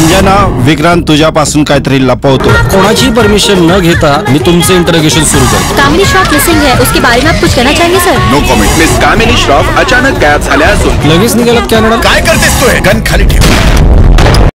अंजना, विक्रांत तुझ्यापासून काहीतरी लपवतो। कोणाची परमिशन न घेता मी तुमचे इंटरोगेशन सुरू करतो। कामिनी श्रॉफ मिसिंग है, उसके बारे में आप कुछ कहना चाहेंगे sir? No comment. Miss Kamini Shroff अचानक गायब झाल्या असून लगेच निघाल्यात कॅनडा। काय करतेस तू? गन खाली ठेव।